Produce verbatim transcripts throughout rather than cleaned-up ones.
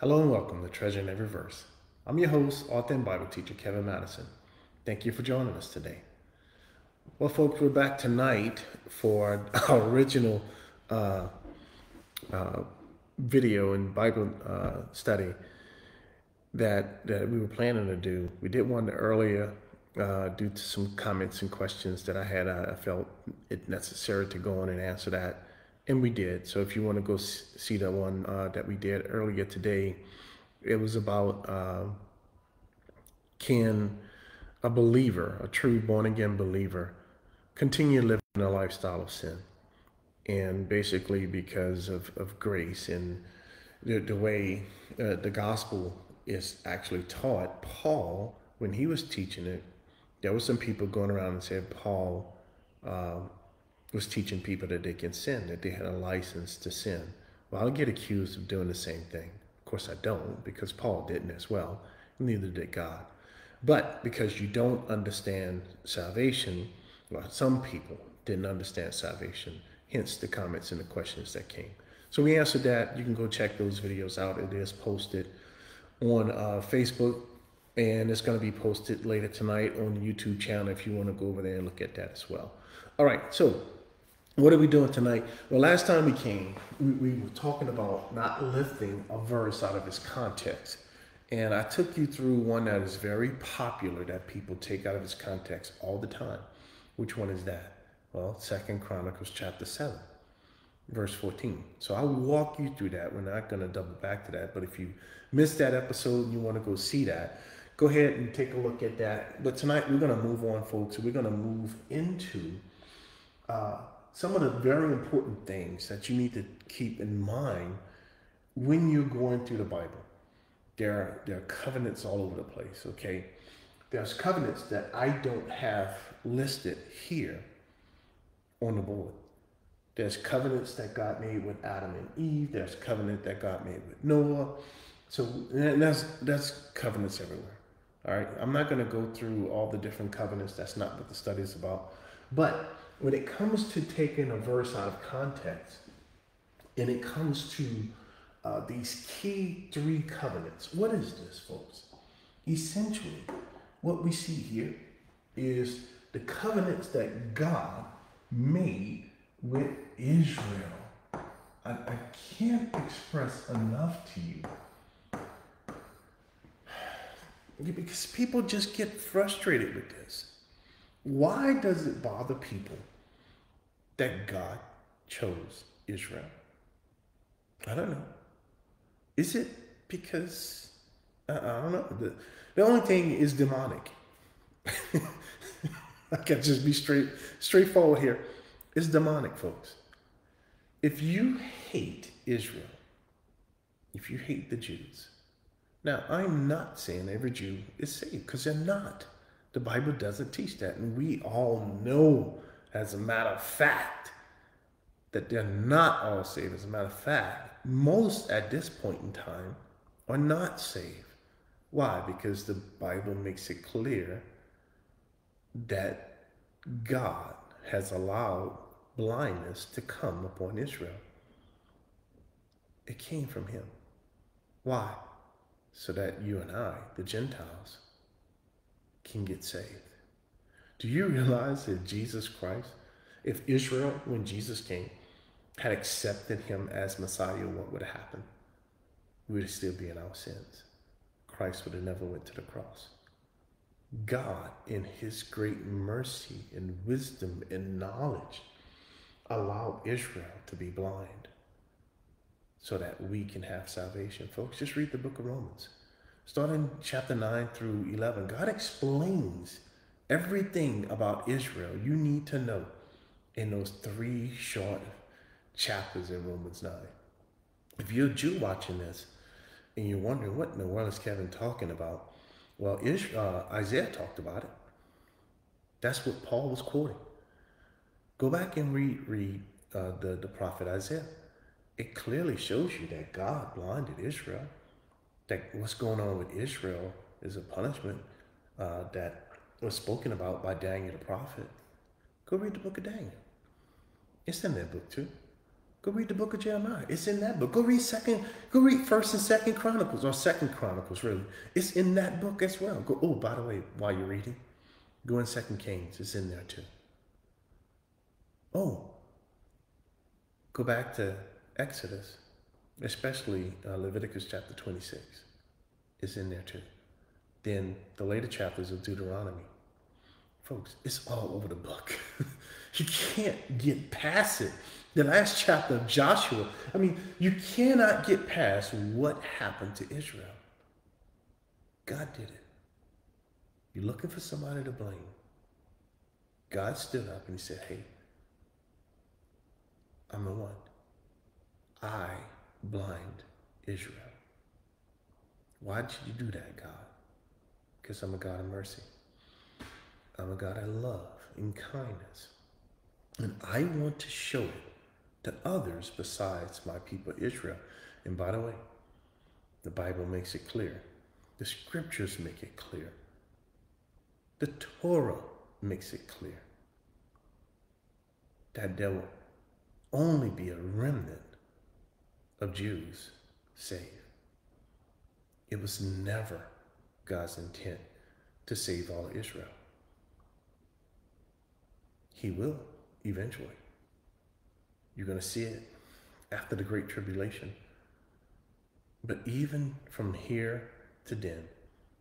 Hello and welcome to Treasure in Every Verse. I'm your host, author and Bible teacher, Kevin Madison. Thank you for joining us today. Well, folks, we're back tonight for our original uh, uh, video and Bible uh, study that, that we were planning to do. We did one earlier uh, due to some comments and questions that I had. I felt it necessary to go on and answer that. And we did. So if you want to go see the one uh, that we did earlier today, it was about uh, can a believer, a true born-again believer, continue living a lifestyle of sin? And basically because of, of grace and the, the way uh, the gospel is actually taught, Paul, when he was teaching it, there were some people going around and said, Paul, uh, was teaching people that they can sin, that they had a license to sin. Well, I'll get accused of doing the same thing. Of course I don't, because Paul didn't as well, neither did God. But because you don't understand salvation, well, some people didn't understand salvation, hence the comments and the questions that came. So we answered that. You can go check those videos out. It is posted on uh, Facebook, and it's going to be posted later tonight on the YouTube channel if you want to go over there and look at that as well. All right, so what are we doing tonight? Well, last time we came, we, we were talking about not lifting a verse out of its context. And I took you through one that is very popular that people take out of its context all the time. Which one is that? Well, Second Chronicles chapter seven, verse fourteen. So I'll walk you through that. We're not going to double back to that. But if you missed that episode and you want to go see that, go ahead and take a look at that. But tonight we're going to move on, folks. We're going to move into uh, some of the very important things that you need to keep in mind when you're going through the Bible. There are, there are covenants all over the place, okay? There's covenants that I don't have listed here on the board. There's covenants that God made with Adam and Eve. There's covenant that God made with Noah. So and that's, that's covenants everywhere, all right? I'm not going to go through all the different covenants. That's not what the study is about. But when it comes to taking a verse out of context, and it comes to uh, these key three covenants, what is this, folks? Essentially, what we see here is the covenants that God made with Israel. I, I can't express enough to you, because people just get frustrated with this. Why does it bother people that God chose Israel? I don't know. Is it because, I, I don't know. The, the only thing is demonic. I can just be straight, straightforward here. It's demonic, folks. If you hate Israel, if you hate the Jews, now I'm not saying every Jew is saved, because they're not. The Bible doesn't teach that, and we all know, as a matter of fact, that they're not all saved. As a matter of fact, most at this point in time are not saved. Why? Because the Bible makes it clear that God has allowed blindness to come upon Israel. It came from him. Why? So that you and I, the Gentiles, can get saved. Do you realize that Jesus Christ, if Israel, when Jesus came, had accepted him as Messiah, what would have happened? We would still be in our sins. Christ would have never went to the cross. God, in his great mercy and wisdom and knowledge, allowed Israel to be blind so that we can have salvation. Folks, just read the book of Romans. Starting chapter nine through eleven, God explains everything about Israel you need to know in those three short chapters in Romans nine. If you're a Jew watching this and you're wondering, what in the world is Kevin talking about? Well, Israel, uh, Isaiah talked about it. That's what Paul was quoting. Go back and read, read uh, the, the prophet Isaiah. It clearly shows you that God blinded Israel. That what's going on with Israel is a punishment uh, that was spoken about by Daniel the prophet. Go read the book of Daniel. It's in that book too. Go read the book of Jeremiah. It's in that book. Go read second, go read First and Second Chronicles, or Second Chronicles, really. It's in that book as well. Go, oh, by the way, while you're reading, go in Second Kings. It's in there too. Oh, go back to Exodus, especially uh, Leviticus chapter twenty-six. It's in there too. Then the later chapters of Deuteronomy. Folks, it's all over the book. You can't get past it. The last chapter of Joshua, I mean, you cannot get past what happened to Israel. God did it. You're looking for somebody to blame. God stood up and he said, hey, I'm the one. I blind Israel. Why did you do that, God? Because I'm a God of mercy. I'm a God of love and kindness. And I want to show it to others besides my people Israel. And by the way, the Bible makes it clear. The scriptures make it clear. The Torah makes it clear that there will only be a remnant of Jews saved. It was never God's intent to save all of Israel. He will eventually. You're going to see it after the Great Tribulation. But even from here to then,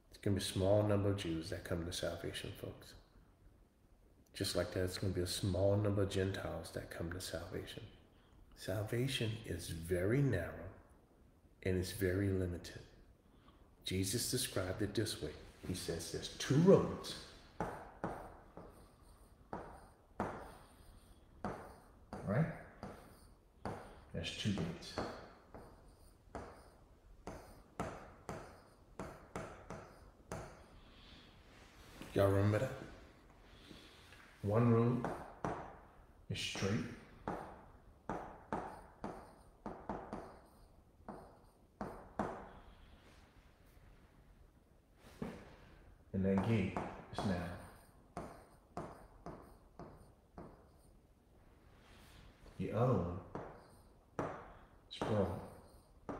it's going to be a small number of Jews that come to salvation, folks. Just like that, it's going to be a small number of Gentiles that come to salvation. Salvation is very narrow and it's very limited. Jesus described it this way. He says there's two roads. Right? There's two gates. Y'all remember that? One road is straight. And that gate is now. The other one is broad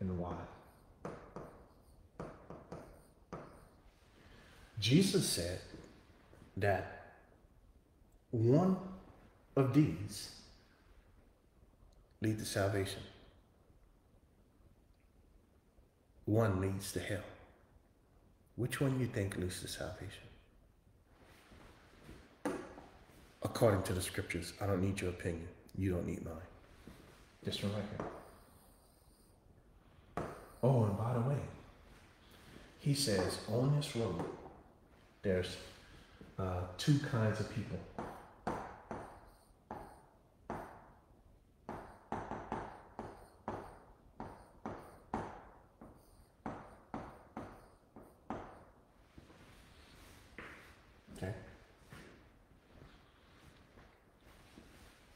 and wide. Jesus said that one of these leads to salvation. One leads to hell. Which one do you think leads to salvation? According to the scriptures, I don't need your opinion. You don't need mine. Just remember. Oh, and by the way, he says on this road, there's uh, two kinds of people.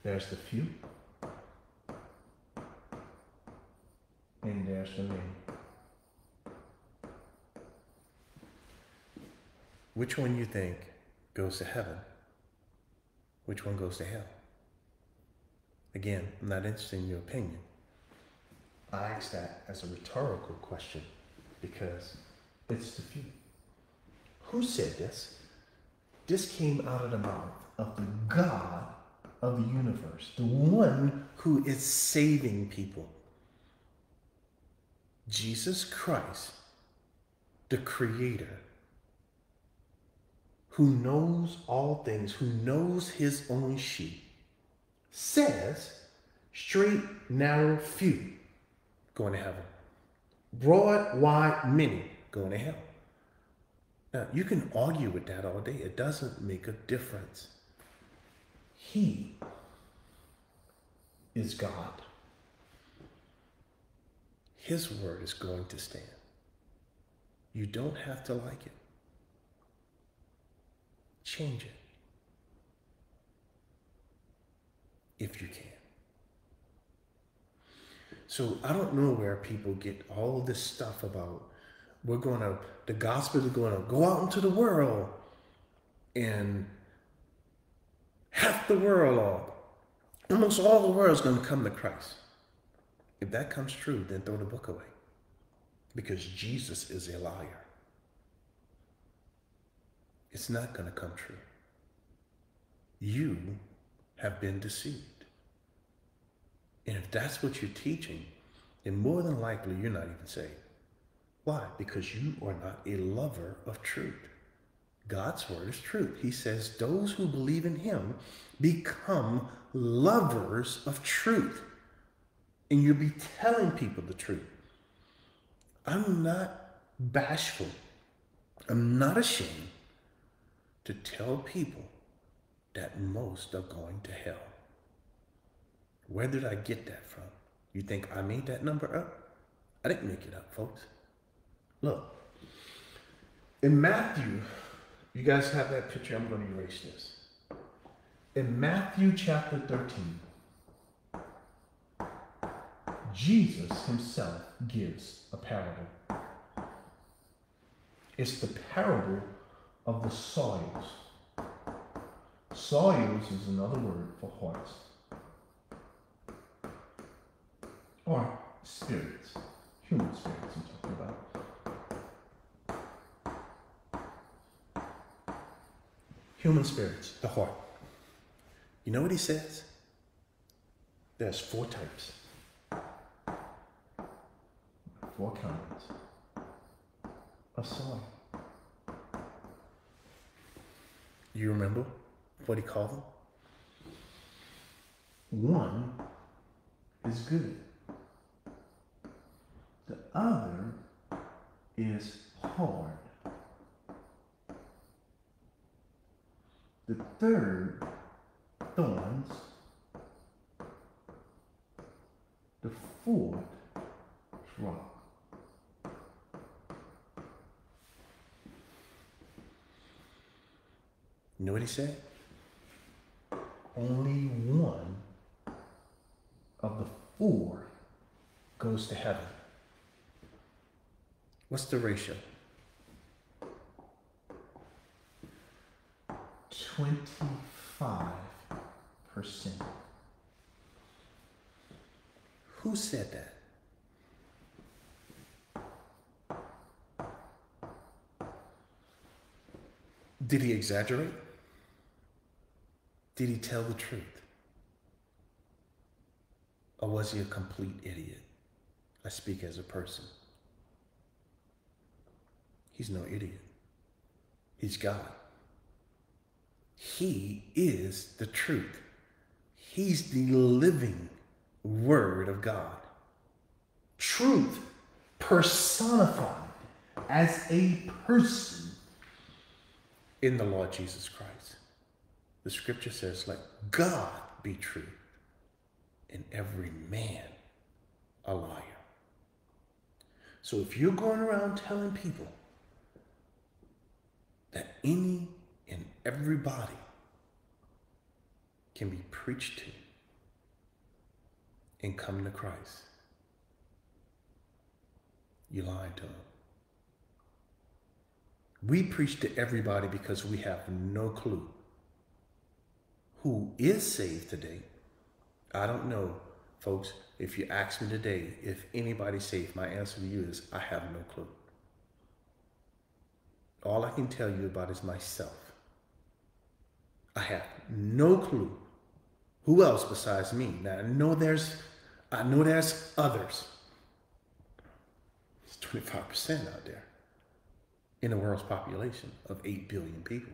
There's the few, and there's the many. Which one you think goes to heaven? Which one goes to hell? Again, I'm not interested in your opinion. I ask that as a rhetorical question because it's the few. Who said this? This came out of the mouth of the God of the universe, the one who is saving people. Jesus Christ, the creator, who knows all things, who knows his own sheep, says straight, narrow, few going to heaven. Broad, wide, many going to hell. Now, you can argue with that all day. It doesn't make a difference. He is God. His word is going to stand. You don't have to like it. Change it if you can. So I don't know where people get all this stuff about we're going to, the gospel is going to go out into the world and half the world on. Almost all the world is going to come to Christ. If that comes true, then throw the book away, because Jesus is a liar. It's not going to come true. You have been deceived. And if that's what you're teaching, then more than likely you're not even saved. Why? Because you are not a lover of truth. God's word is truth. He says those who believe in him become lovers of truth. And you'll be telling people the truth. I'm not bashful. I'm not ashamed to tell people that most are going to hell. Where did I get that from? You think I made that number up? I didn't make it up, folks. Look, in Matthew, you guys have that picture. I'm going to erase this. In Matthew chapter thirteen, Jesus himself gives a parable. It's the parable of the soils. Soils is another word for hearts or spirits, human spirits I'm talking about. Human spirits, the heart. You know what he says? There's four types. Four kinds of soil. You remember what he called them? One is good. The other is hard. The third, thorns. The fourth, rock. You know what he said? Only one of the four goes to heaven. What's the ratio? twenty-five percent. Who said that? Did he exaggerate? Did he tell the truth? Or was he a complete idiot? I speak as a person. He's no idiot. He's God. He is the truth. He's the living word of God. Truth personified as a person in the Lord Jesus Christ. The scripture says, let God be true and every man a liar. So if you're going around telling people that any and everybody can be preached to and come to Christ, you're lying to them. We preach to everybody because we have no clue who is saved today. I don't know, folks. If you ask me today if anybody's saved, my answer to you is I have no clue. All I can tell you about is myself. I have no clue who else besides me. Now I know there's, I know there's others. It's twenty-five percent out there in the world's population of eight billion people.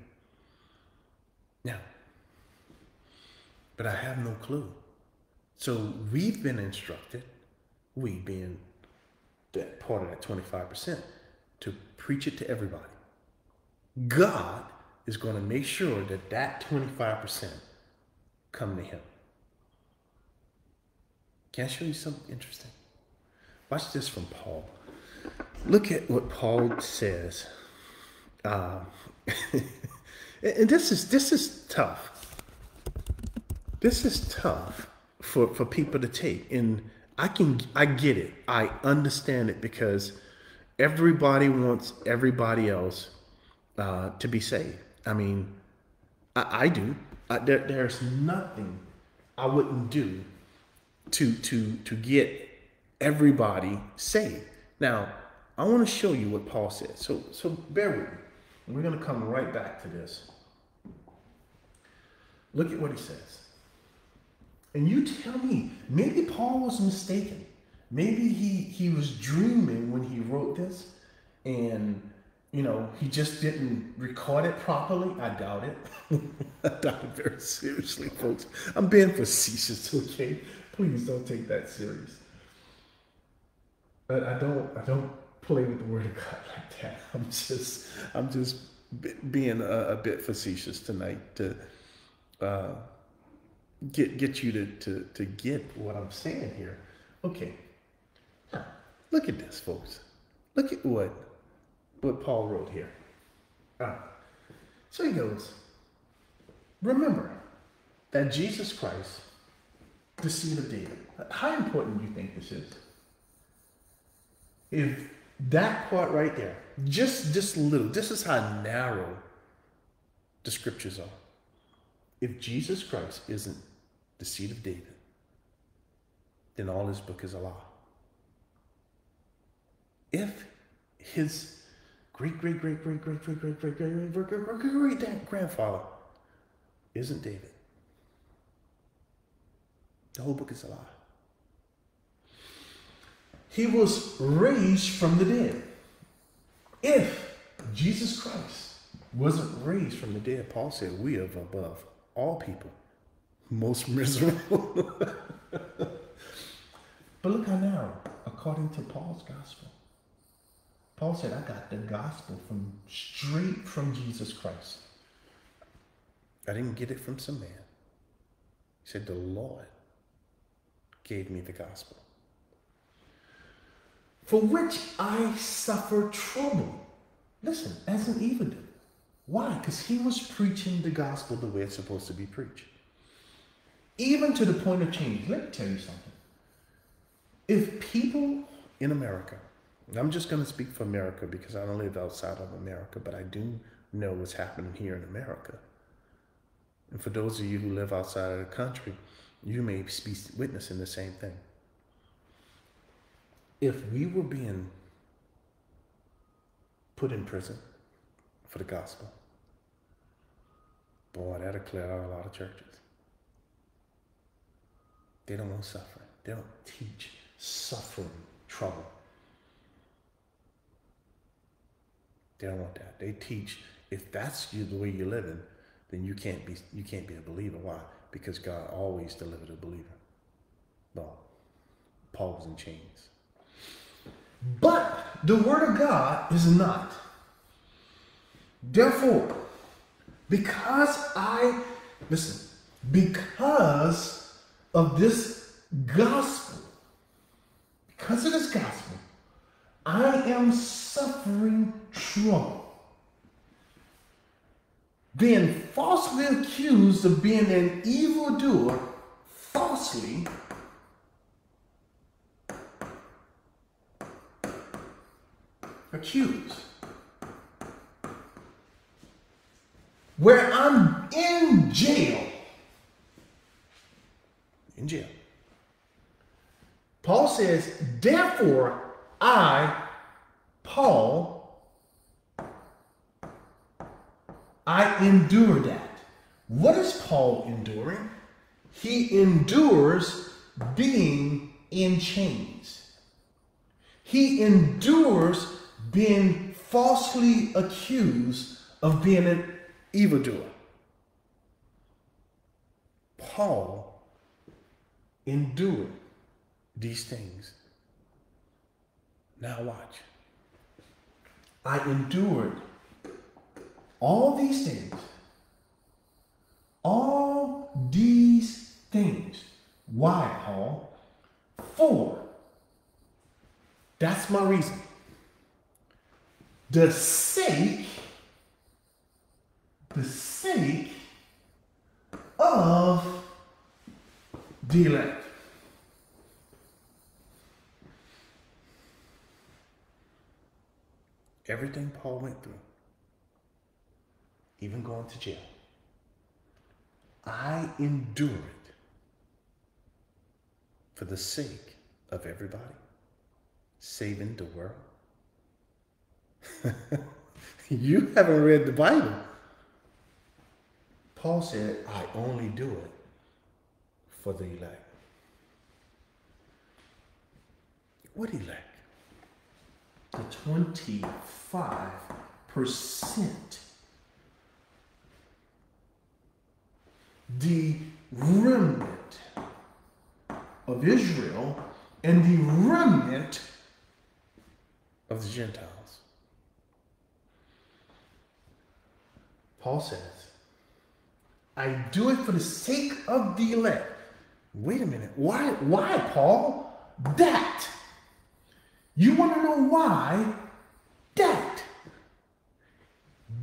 Now, but I have no clue. So we've been instructed, we being that part of that twenty-five percent, to preach it to everybody. God is going to make sure that that twenty-five percent come to him. Can I show you something interesting? Watch this from Paul. Look at what Paul says. Uh, and this is, this is tough. This is tough for, for people to take. And I can, I get it. I understand it, because everybody wants everybody else uh, to be saved. I mean, I, I do. I, there, there's nothing I wouldn't do to, to, to get everybody saved. Now, I want to show you what Paul said. So, so bear with me. We're going to come right back to this. Look at what he says. And you tell me, maybe Paul was mistaken. Maybe he, he was dreaming when he wrote this, and, you know, he just didn't record it properly. I doubt it. I doubt it very seriously, folks. I'm being facetious, okay? Please don't take that serious. But I don't, I don't play with the Word of God like that. I'm just, I'm just being a, a bit facetious tonight to uh, get get you to, to, to get what I'm saying here. Okay. Now, look at this, folks. Look at what, what Paul wrote here. Right. So he goes, remember that Jesus Christ, the seed of David. How important do you think this is? If that part right there, just this little, this is how narrow the scriptures are. If Jesus Christ isn't the seed of David, then all his book is a lie. If his great, great, great, great, great, great, great, great, great, great, great, great grandfather isn't David, the whole book is a lie. He was raised from the dead. If Jesus Christ wasn't raised from the dead, Paul said, we are above all people, most miserable. But look how narrow, according to Paul's gospel. Paul said, I got the gospel from straight from Jesus Christ. I didn't get it from some man. He said, the Lord gave me the gospel, for which I suffer trouble. Listen, as an evildoer. Why? Because he was preaching the gospel the way it's supposed to be preached. Even to the point of change. Let me tell you something. If people in America, and I'm just going to speak for America because I don't live outside of America, but I do know what's happening here in America. And for those of you who live outside of the country, you may be witnessing the same thing. If we were being put in prison for the gospel, boy, that'll clear out a lot of churches. They don't want suffering. They don't teach suffering, trouble. They don't want that. They teach, if that's you, the way you're living, then you can't be you can't be a believer. Why? Because God always delivered a believer. Well, Paul was in chains. But the word of God is not. Therefore, because I, listen, because of this gospel, because of this gospel, I am suffering trouble, being falsely accused of being an evildoer, falsely. Accused. Where I'm in jail. In jail. Paul says, therefore, I, Paul, I endure that. What is Paul enduring? He endures being in chains. He endures being falsely accused of being an evildoer. Paul endured these things. Now watch. I endured all these things. All these things. Why, Paul? For. That's my reason. The sake, the sake of the elect. Everything Paul went through, even going to jail, I endure it for the sake of everybody, saving the world. You haven't read the Bible. Paul said, I only do it for the elect. What elect? The twenty-five percent. The remnant of Israel and the remnant of the Gentiles. Paul says, I do it for the sake of the elect. Wait a minute. Why, why, Paul? That. You want to know why? That.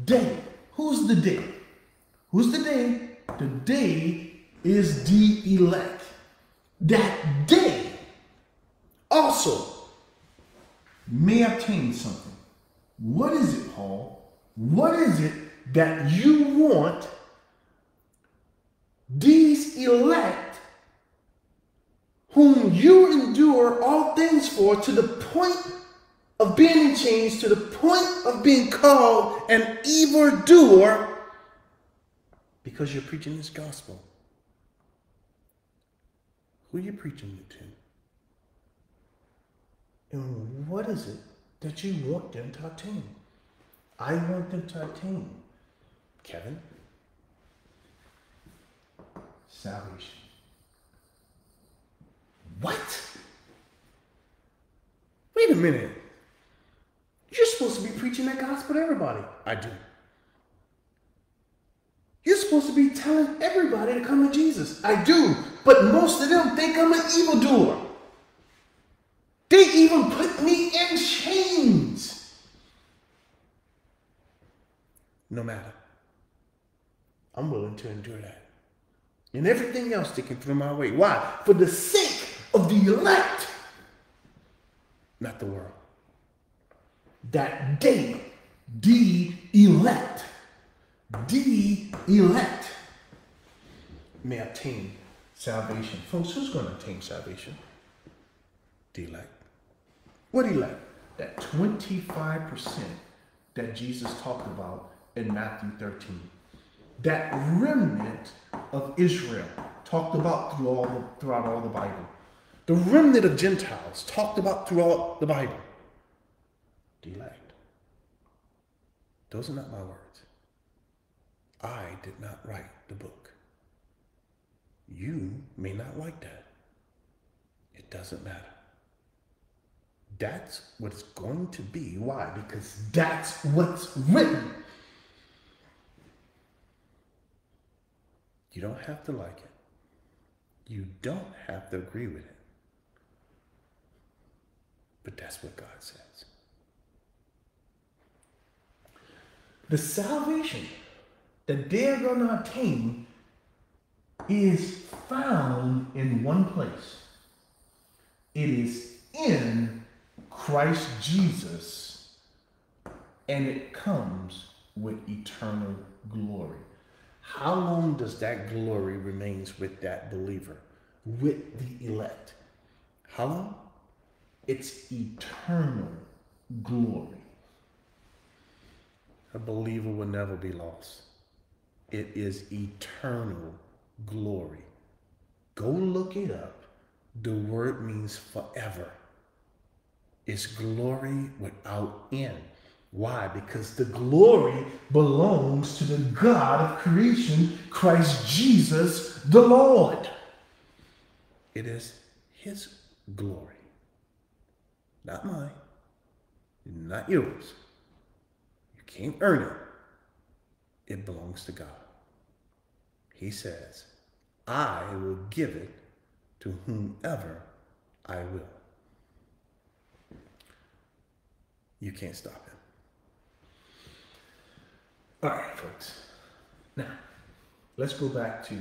Day. Who's the day? Who's the day? The day is the elect. That day also may obtain something. What is it, Paul? What is it that you want these elect, whom you endure all things for, to the point of being changed, to the point of being called an evildoer, because you're preaching this gospel? Who are you preaching it to? And what is it that you want them to attain? I want them to attain, Kevin, salvation. What? Wait a minute. You're supposed to be preaching that gospel to everybody. I do. You're supposed to be telling everybody to come to Jesus. I do. But most of them think I'm an evildoer. They even put me in chains. No matter. I'm willing to endure that. And everything else that can throw my way. Why? For the sake of the elect. Not the world. That day, the elect. The elect may obtain salvation. Folks, who's going to obtain salvation? The elect. What elect? That twenty-five percent that Jesus talked about in Matthew thirteen. That remnant of Israel talked about through all the, throughout all the Bible. The remnant of Gentiles talked about throughout the Bible. The elect. Those are not my words. I did not write the book. You may not like that. It doesn't matter. That's what it's going to be. Why? Because that's what's written. You don't have to like it. You don't have to agree with it. But that's what God says. The salvation that they're going to obtain is found in one place. It is in Christ Jesus, and it comes with eternal glory. How long does that glory remains with that believer, with the elect? How long? It's eternal glory. A believer will never be lost. It is eternal glory. Go look it up. The word means forever. It's glory without end. Why? Because the glory belongs to the God of creation, Christ Jesus, the Lord. It is his glory. Not mine. Not yours. You can't earn it. It belongs to God. He says, I will give it to whomever I will. You can't stop him. All right, folks. Now, let's go back to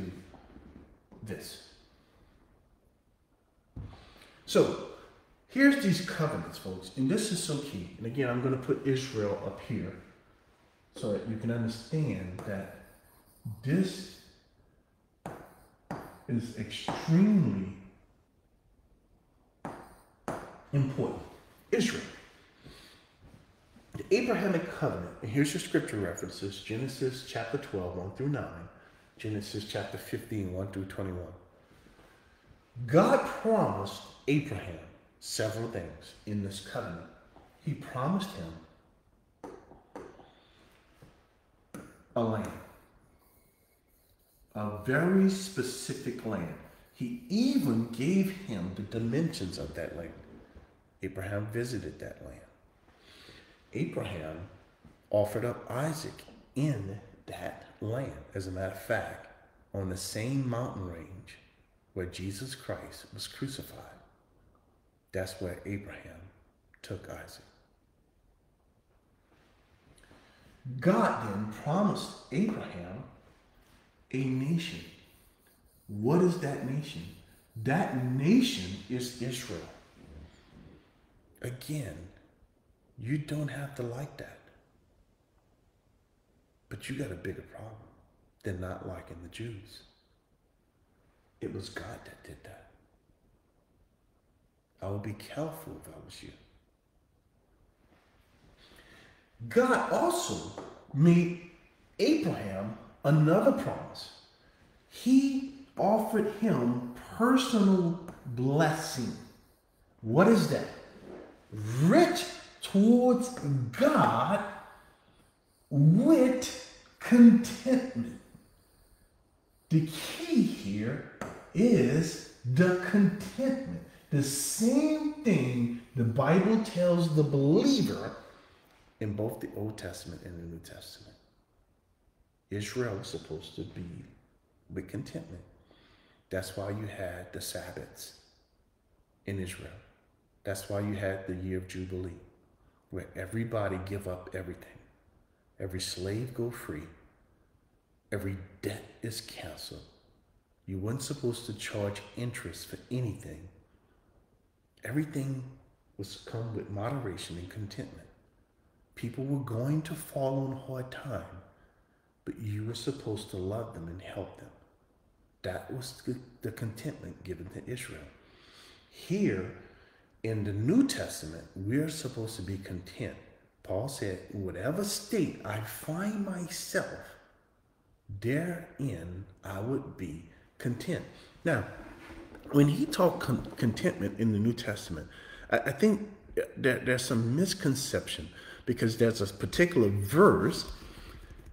this. So, here's these covenants, folks. And this is so key. And again, I'm going to put Israel up here, so that you can understand that this is extremely important. Israel. The Abrahamic covenant, and here's your scripture references, Genesis chapter twelve, one through nine, Genesis chapter fifteen, one through twenty-one. God promised Abraham several things in this covenant. He promised him a land, a very specific land. He even gave him the dimensions of that land. Abraham visited that land. Abraham offered up Isaac in that land. As a matter of fact, on the same mountain range where Jesus Christ was crucified, that's where Abraham took Isaac. God then promised Abraham a nation. What is that nation? That nation is Israel. Again, you don't have to like that. But you got a bigger problem than not liking the Jews. It was God that did that. I would be careful if I was you. God also made Abraham another promise. He offered him personal blessing. What is that? Rich towards God with contentment. The key here is the contentment. The same thing the Bible tells the believer in both the Old Testament and the New Testament. Israel is supposed to be with contentment. That's why you had the Sabbaths in Israel. That's why you had the year of Jubilee, where everybody give up everything. Every slave go free. Every debt is canceled. You weren't supposed to charge interest for anything. Everything was come with moderation and contentment. People were going to fall on hard time, but you were supposed to love them and help them. That was the, the contentment given to Israel. Here in the New Testament, we're supposed to be content. Paul said, in whatever state I find myself, therein I would be content. Now, when he talked con contentment in the New Testament, I, I think there, there's some misconception, because there's a particular verse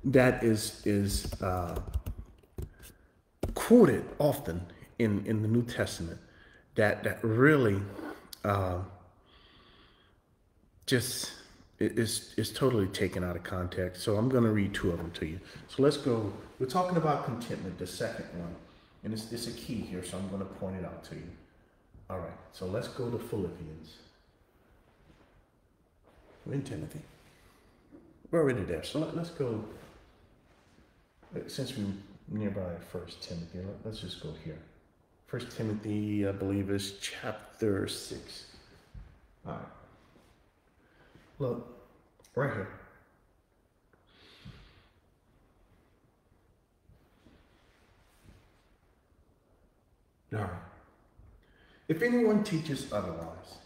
that is, is uh, quoted often in, in the New Testament that, that really uh, just... It's, it's totally taken out of context. So I'm going to read two of them to you. So let's go. We're talking about contentment, the second one. And it's, it's a key here, so I'm going to point it out to you. All right. So let's go to Philippians. We're in Timothy. We're already there. So let, let's go. Since we're nearby First Timothy, let, let's just go here. First Timothy, I believe, is chapter six. All right. Look, right here. All right. If anyone teaches otherwise,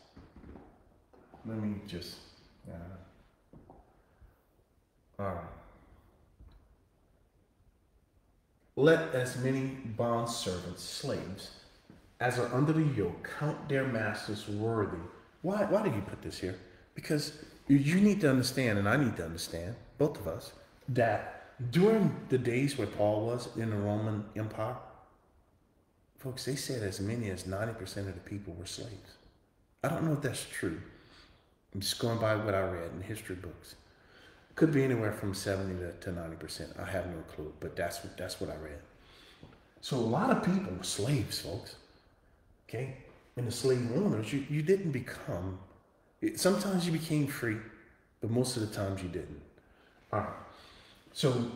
let me just, uh, all right. Let as many bondservants, slaves, as are under the yoke, count their masters worthy. Why, why did you put this here? Because you need to understand, and I need to understand, both of us, that during the days where Paul was in the Roman Empire, folks, they said as many as ninety percent of the people were slaves. I don't know if that's true. I'm just going by what I read in history books. Could be anywhere from seventy to ninety percent. I have no clue, but that's what, that's what I read. So a lot of people were slaves, folks. Okay? And the slave owners, you, you didn't become... It, sometimes you became free, but most of the times you didn't. All right. So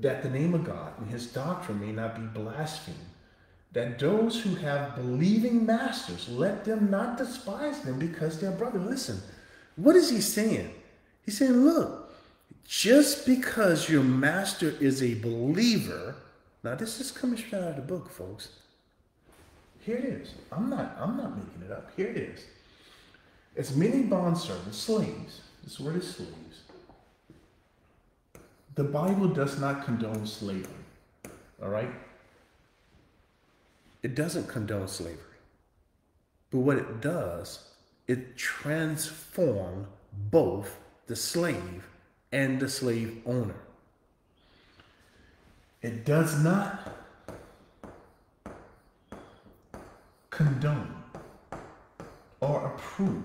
that the name of God and his doctrine may not be blasphemed, that those who have believing masters, let them not despise them because they're brothers. Listen, what is he saying? He's saying, look, just because your master is a believer. Now, this is coming straight out of the book, folks. Here it is. I'm not, I'm not making it up. Here it is. As many bondservants, slaves, this word is slaves. The Bible does not condone slavery, all right? It doesn't condone slavery. But what it does, it transforms both the slave and the slave owner. It does not condone or approve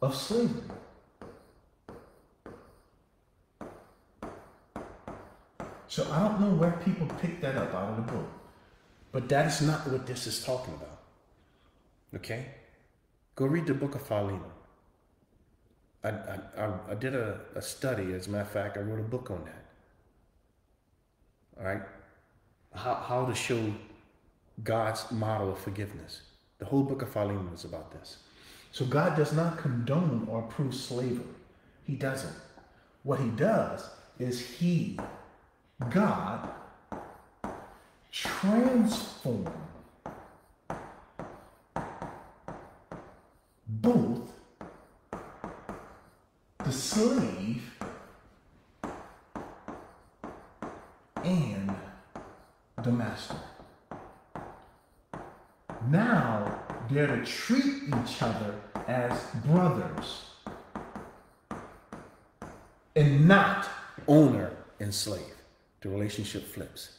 of slavery. So I don't know where people pick that up out of the book, but that is not what this is talking about. Okay? Go read the book of Philemon. I, I, I did a, a study, as a matter of fact, I wrote a book on that. All right? How, how to show God's model of forgiveness. The whole book of Philemon is about this. So God does not condone or approve slavery. He doesn't. What he does is he, God, transforms both the slave and the master. Now they're to treat each other as brothers and not owner and slave. The relationship flips.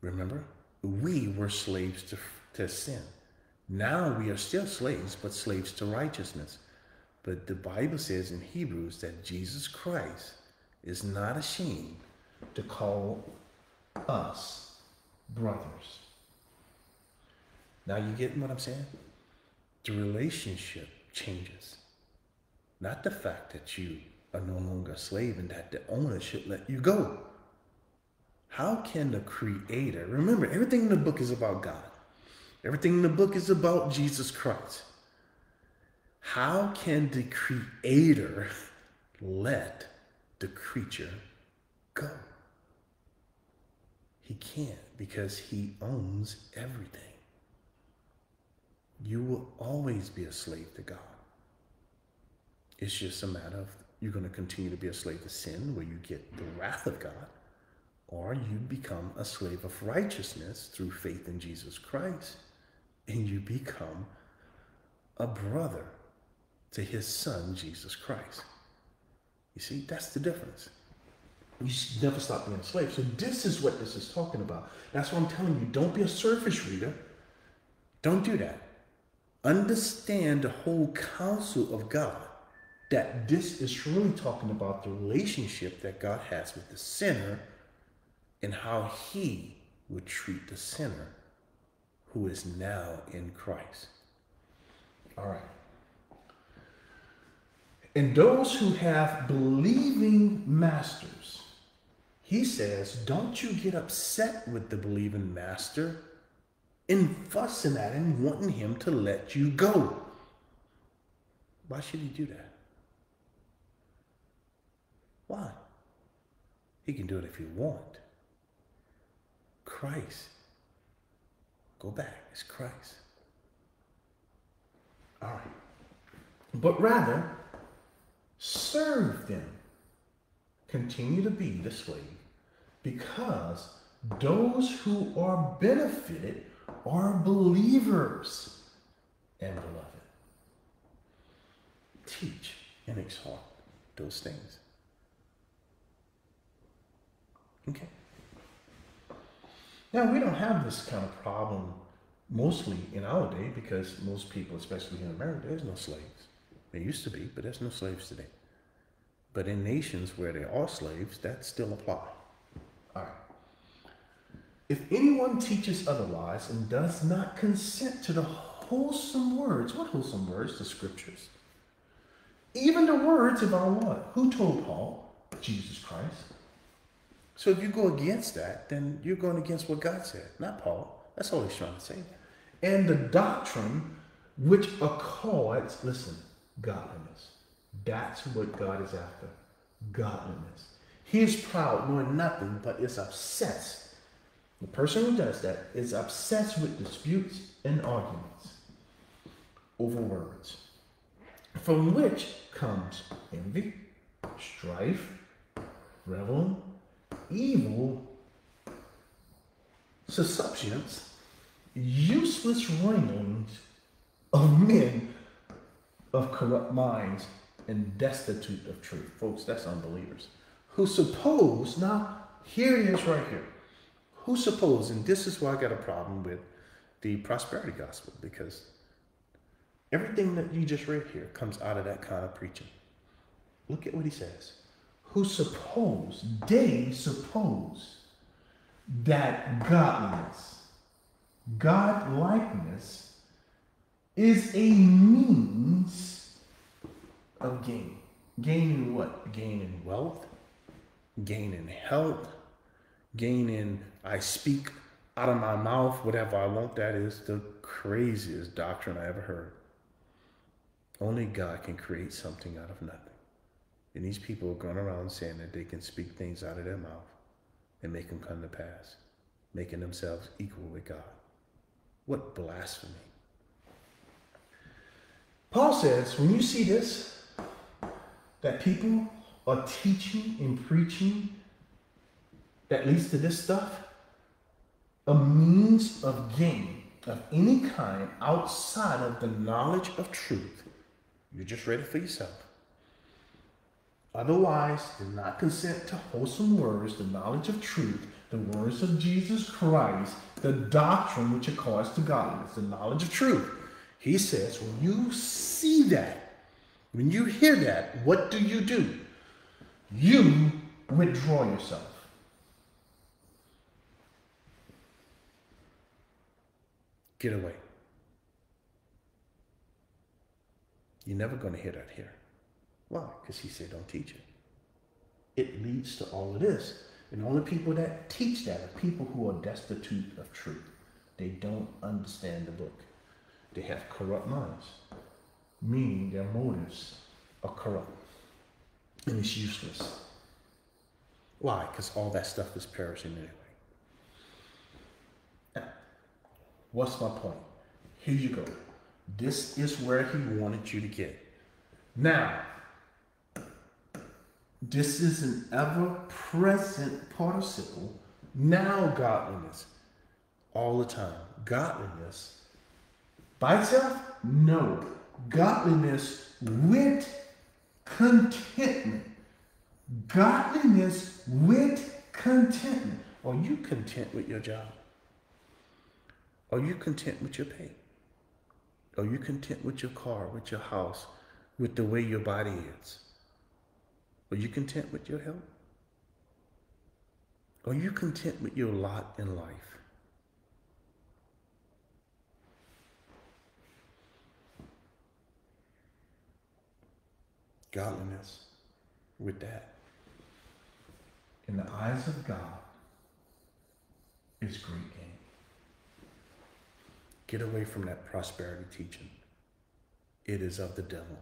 Remember, we were slaves to, to sin. Now we are still slaves, but slaves to righteousness. But the Bible says in Hebrews that Jesus Christ is not ashamed to call us brothers. Now you getting what I'm saying? The relationship changes. Not the fact that you are no longer a slave and that the owner should let you go. How can the Creator, remember, everything in the book is about God. Everything in the book is about Jesus Christ. How can the Creator let the creature go? He can't, because he owns everything. You will always be a slave to God. It's just a matter of you're going to continue to be a slave to sin, where you get the wrath of God, or you become a slave of righteousness through faith in Jesus Christ, and you become a brother to his son, Jesus Christ. You see, that's the difference. You should never stop being a slave. So this is what this is talking about. That's what I'm telling you. Don't be a surface reader. Don't do that. Understand the whole counsel of God, that this is really talking about the relationship that God has with the sinner and how he would treat the sinner who is now in Christ. All right. And those who have believing masters, he says, don't you get upset with the believing master and fussing at him, wanting him to let you go. Why should he do that? Why? He can do it if you want. Christ. Go back. It's Christ. All right. But rather, serve them. Continue to be the slave, because those who are benefited are believers and beloved. Teach and exhort those things. Okay. Now, we don't have this kind of problem mostly in our day, because most people, especially here in America, there's no slaves. There used to be, but there's no slaves today. But in nations where there are slaves, that still applies. All right. If anyone teaches otherwise and does not consent to the wholesome words, what wholesome words? The scriptures. Even the words of our Lord. Who told Paul? Jesus Christ. So if you go against that, then you're going against what God said, not Paul. That's all he's trying to say. And the doctrine which accords, listen, godliness. That's what God is after. Godliness. He is proud, knowing nothing, but is obsessed The person who does that is obsessed with disputes and arguments over words, from which comes envy, strife, revel, evil, susceptions, useless wranglings of men of corrupt minds and destitute of truth. Folks, that's unbelievers. Who suppose, now here it is right here. Who suppose, and this is why I got a problem with the prosperity gospel, because everything that you just read here comes out of that kind of preaching. Look at what he says. Who suppose, they suppose that godliness, God-likeness is a means of gain. Gain in what? Gain in wealth, gain in health, gain in I speak out of my mouth whatever I want. That is the craziest doctrine I ever heard. Only God can create something out of nothing. And these people are going around saying that they can speak things out of their mouth and make them come to pass, making themselves equal with God. What blasphemy. Paul says, when you see this, that people are teaching and preaching that leads to this stuff, a means of gain of any kind outside of the knowledge of truth, you just read it for yourself. Otherwise, do not consent to wholesome words, the knowledge of truth, the words of Jesus Christ, the doctrine which accords to godliness, the knowledge of truth. He says, when you see that, when you hear that, what do you do? You withdraw yourself. Get away. You're never going to hear that here. Why? Because he said, don't teach it. It leads to all of this. And the only people that teach that are people who are destitute of truth. They don't understand the book. They have corrupt minds, meaning their motives are corrupt. And it's useless. Why? Because all that stuff is perishing anyway. Now, what's my point? Here you go. This is where he wanted you to get. Now, this is an ever-present participle. Now godliness. All the time. Godliness. By itself? No. Godliness with contentment. Godliness with contentment. Are you content with your job? Are you content with your pay? Are you content with your car, with your house, with the way your body is? Are you content with your health? Are you content with your lot in life? Godliness with that, in the eyes of God, is great gain. Get away from that prosperity teaching. It is of the devil.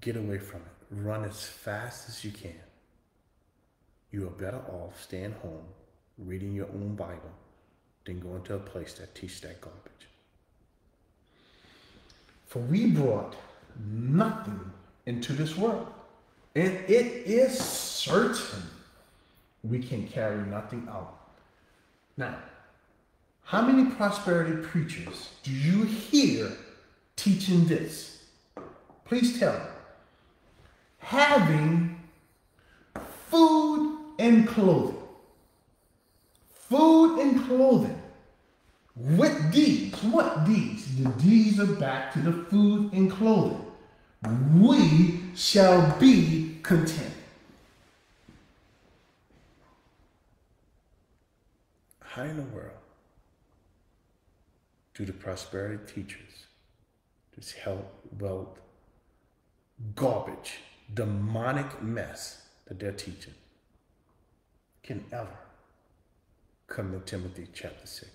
Get away from it. Run as fast as you can. You are better off staying home, reading your own Bible, than going to a place that teaches that garbage. For we brought nothing into this world, and it is certain we can carry nothing out. Now, how many prosperity preachers do you hear teaching this? Please tell me. Having food and clothing. Food and clothing. With these, what these? The these are back to the food and clothing. We shall be content. How in the world do the prosperity teachers, this health, wealth, garbage, demonic mess that they're teaching, can ever come to Timothy chapter six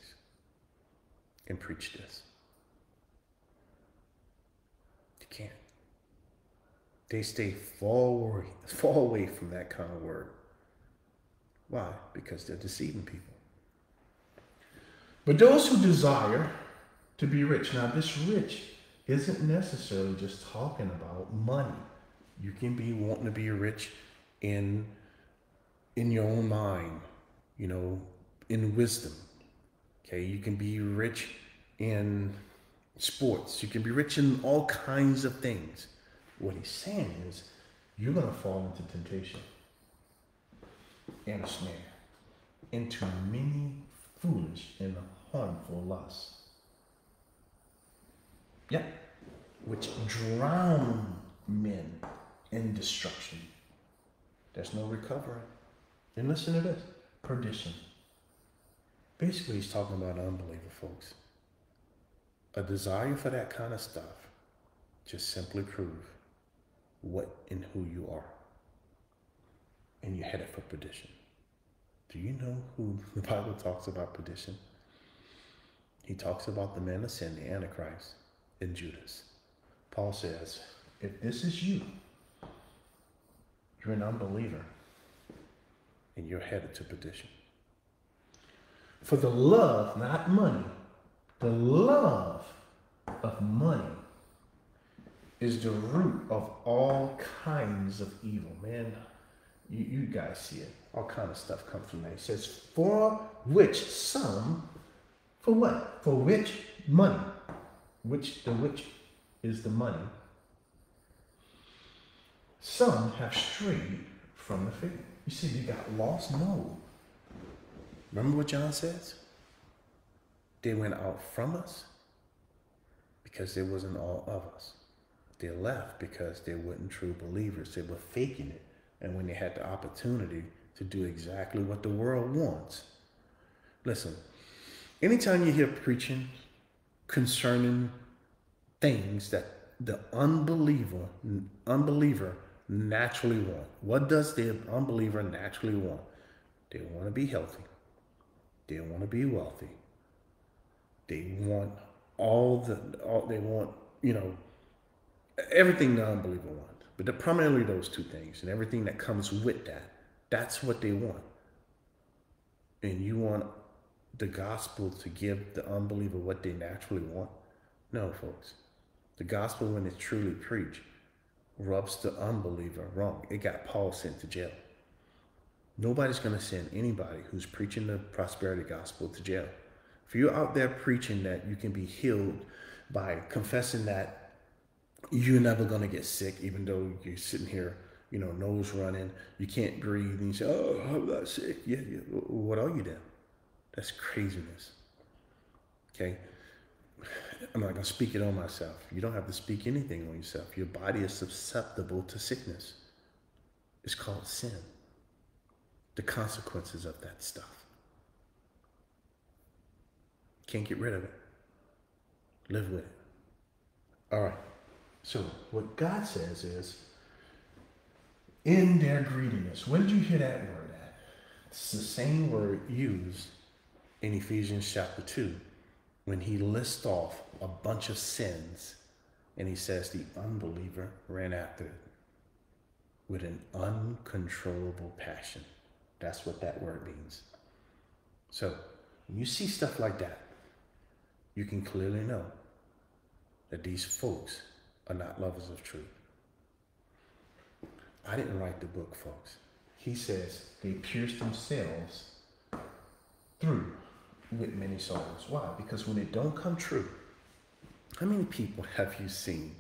and preach this? You can't. They stay far away, far away from that kind of word. Why? Because they're deceiving people. But those who desire to be rich. Now, this rich isn't necessarily just talking about money. You can be wanting to be rich in, in your own mind, you know, in wisdom. Okay, you can be rich in sports. You can be rich in all kinds of things. What he's saying is you're going to fall into temptation and a snare, into many foolish and harmful lusts. Yep. Which drown men in destruction. There's no recovery. And listen to this. Perdition. Basically, he's talking about an unbeliever, folks. A desire for that kind of stuff just simply prove what and who you are. And you're headed for perdition. Do you know who the Bible talks about perdition? He talks about the man of sin, the Antichrist, and Judas. Paul says, if this is you, you're an unbeliever, and you're headed to perdition. For the love, not money, the love of money is the root of all kinds of evil. Man, you, you guys see it. All kind of stuff comes from that. It says, for which some, for what? For which money, which the which is the money, some have strayed from the faith. You said you got lost? No. Remember what John says? They went out from us because there wasn't all of us. They left because they weren't true believers. They were faking it. And when they had the opportunity to do exactly what the world wants. Listen, anytime you hear preaching concerning things that the unbeliever, unbeliever naturally want, what does the unbeliever naturally want? They want to be healthy. They want to be wealthy. They want all the, all, they want, you know, everything the unbeliever wants. But they're primarily those two things and everything that comes with that. That's what they want. And you want the gospel to give the unbeliever what they naturally want? No, folks. The gospel, when it's truly preached, rubs the unbeliever wrong. It got Paul sent to jail. Nobody's going to send anybody who's preaching the prosperity gospel to jail. If you're out there preaching that you can be healed by confessing that you're never going to get sick, even though you're sitting here, you know, nose running, you can't breathe, and you say, oh, I'm not sick. Yeah, yeah. What are you then? That's craziness. Okay? I'm not going to speak it on myself. You don't have to speak anything on yourself. Your body is susceptible to sickness. It's called sin. The consequences of that stuff. Can't get rid of it. Live with it. All right. So what God says is, in their greediness. When did you hear that word at? It's the same word used in Ephesians chapter two when he lists off a bunch of sins and he says the unbeliever ran after it with an uncontrollable passion. That's what that word means. So when you see stuff like that, you can clearly know that these folks are not lovers of truth. I didn't write the book, folks. He says they pierced themselves through with many sorrows. Why? Because when it don't come true, how many people have you seen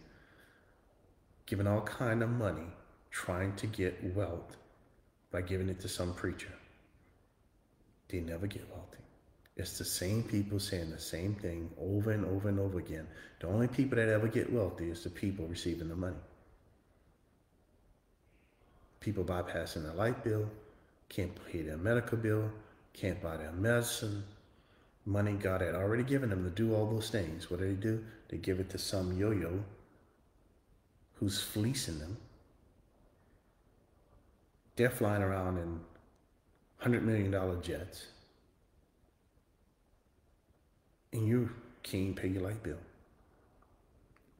giving all kind of money trying to get wealth by giving it to some preacher? They never get wealthy. It's the same people saying the same thing over and over and over again. The only people that ever get wealthy is the people receiving the money. People bypassing their light bill, can't pay their medical bill, can't buy their medicine. Money God had already given them to do all those things. What do they do? They give it to some yo-yo who's fleecing them. They're flying around in one hundred million dollar jets. And you can't pay your light bill.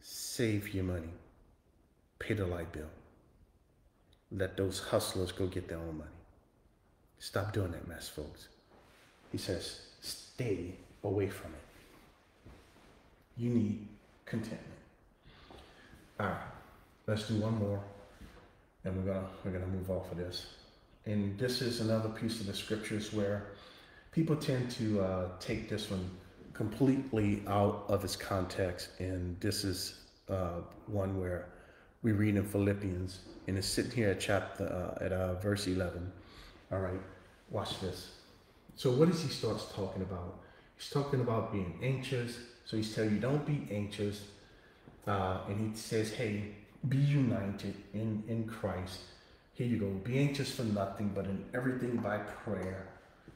Save your money. Pay the light bill. Let those hustlers go get their own money. Stop doing that mess, folks. He says, stay away from it. You need contentment. All right, let's do one more, and we're gonna we're gonna move off of this. And this is another piece of the scriptures where people tend to uh, take this one completely out of its context, and this is uh, one where we read in Philippians, and it's sitting here at chapter uh, at uh, verse eleven. All right, watch this. So what does he starts talking about? He's talking about being anxious. So he's telling you, don't be anxious. Uh, and he says, hey, be united in, in Christ. Here you go. Be anxious for nothing, but in everything by prayer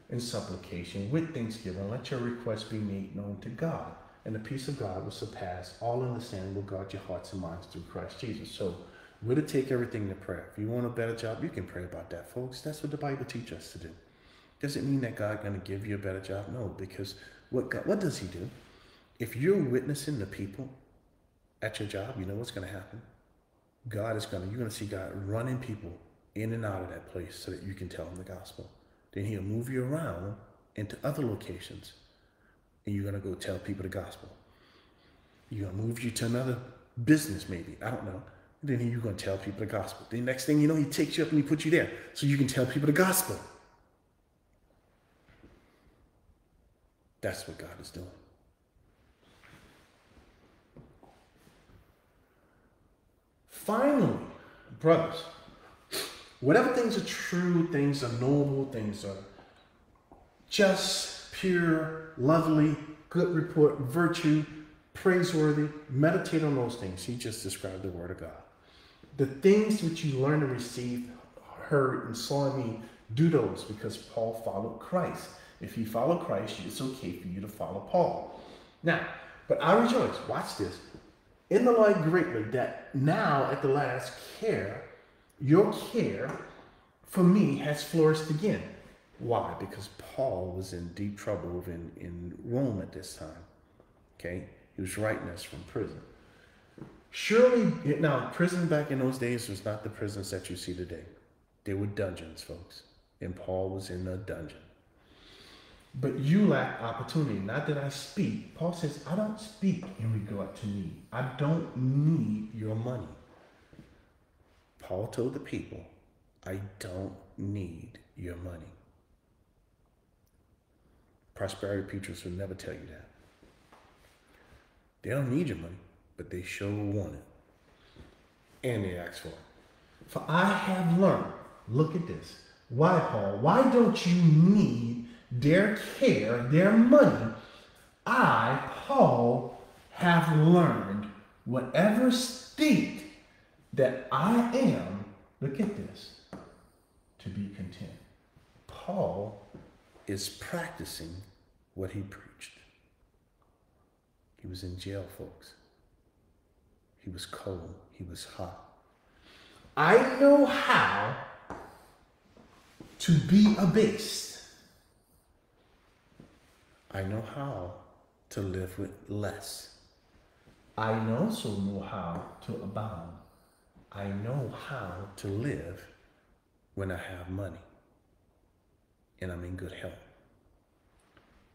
and supplication with thanksgiving. Let your requests be made known to God. And the peace of God will surpass all understanding, will guard your hearts and minds through Christ Jesus. So we're to take everything to prayer. If you want a better job, you can pray about that, folks. That's what the Bible teaches us to do. Doesn't mean that God's going to give you a better job. No, because what God, what does he do? If you're witnessing the people at your job, you know what's going to happen. God is going to, you're going to see God running people in and out of that place so that you can tell them the gospel. Then he'll move you around into other locations, and you're going to go tell people the gospel. You're going to move you to another business maybe, I don't know. Then you're going to tell people the gospel. The next thing you know, he takes you up and he puts you there so you can tell people the gospel. That's what God is doing. Finally, brothers, whatever things are true, things are noble, things are just, pure, lovely, good report, virtue, praiseworthy, meditate on those things. He just described the word of God. The things which you learned and received, heard, and saw in me, do those, because Paul followed Christ. If you follow Christ, it's okay for you to follow Paul. Now, but I rejoice, watch this, in the Lord greatly that now at the last care, your care for me has flourished again. Why? Because Paul was in deep trouble in, in Rome at this time. Okay? He was writing this from prison. Surely, now prison back in those days was not the prisons that you see today. They were dungeons, folks. And Paul was in a dungeon. But you lack opportunity. Not that I speak. Paul says, I don't speak in regard to me. I don't need your money. Paul told the people, I don't need your money. Prosperity preachers will never tell you that. They don't need your money, but they sure want it. And they ask for it. For I have learned, look at this. Why, Paul? Why don't you need their care, their money? I, Paul, have learned whatever state that I am, look at this, to be content. Paul is practicing what he preached. He was in jail, folks. He was cold. He was hot. I know how to be abased. I know how to live with less. I also know how to abound. I know how to live when I have money and I'm in good health.